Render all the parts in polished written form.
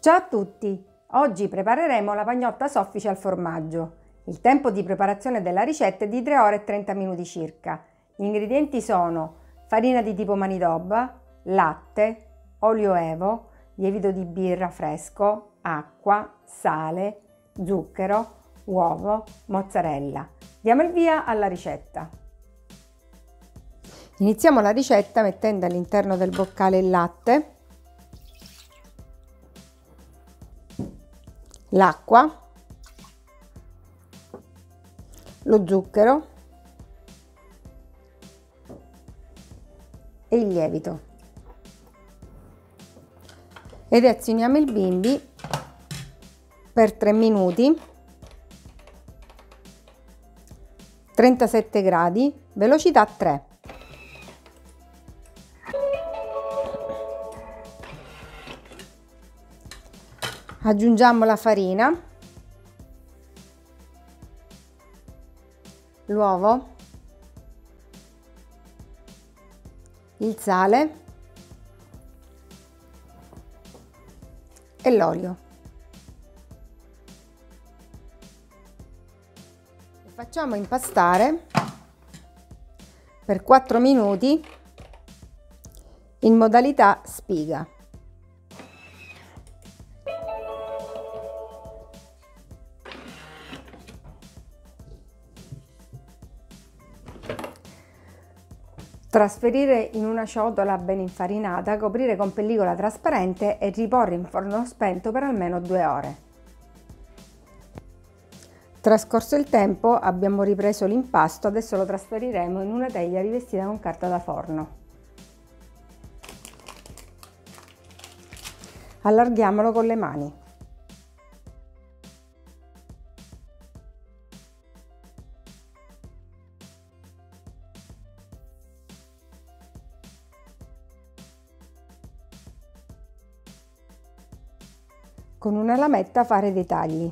Ciao a tutti! Oggi prepareremo la pagnotta soffice al formaggio. Il tempo di preparazione della ricetta è di 3 ore e 30 minuti circa. Gli ingredienti sono farina di tipo manitoba, latte, olio evo, lievito di birra fresco, acqua, sale, zucchero, uovo, mozzarella. Diamo il via alla ricetta. Iniziamo la ricetta mettendo all'interno del boccale il latte, l'acqua, lo zucchero e il lievito ed azioniamo il bimby per 3 minuti, 37 gradi, velocità 3. Aggiungiamo la farina, l'uovo, il sale e l'olio. Facciamo impastare per 4 minuti in modalità spiga. Trasferire in una ciotola ben infarinata, coprire con pellicola trasparente e riporre in forno spento per almeno 2 ore. Trascorso il tempo abbiamo ripreso l'impasto, adesso lo trasferiremo in una teglia rivestita con carta da forno. Allarghiamolo con le mani. Con una lametta fare dei tagli.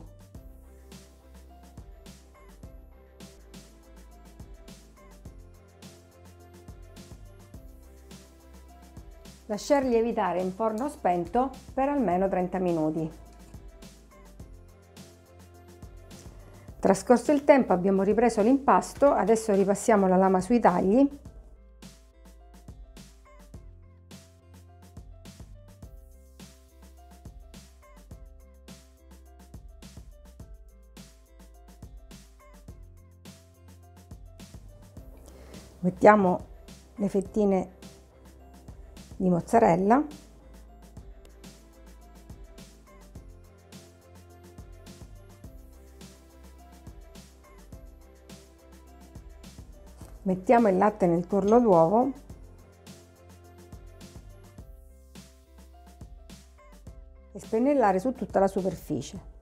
Lasciar lievitare in forno spento per almeno 30 minuti. Trascorso il tempo abbiamo ripreso l'impasto, adesso ripassiamo la lama sui tagli. Mettiamo le fettine di mozzarella . Mettiamo il latte nel tuorlo d'uovo e spennellare su tutta la superficie .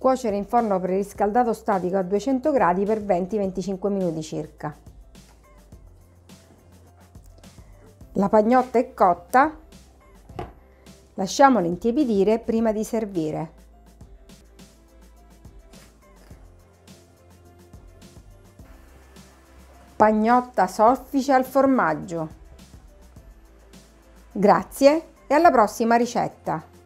Cuocere in forno preriscaldato statico a 200 gradi per 20-25 minuti circa. La pagnotta è cotta, lasciamola intiepidire prima di servire. Pagnotta soffice al formaggio. Grazie e alla prossima ricetta!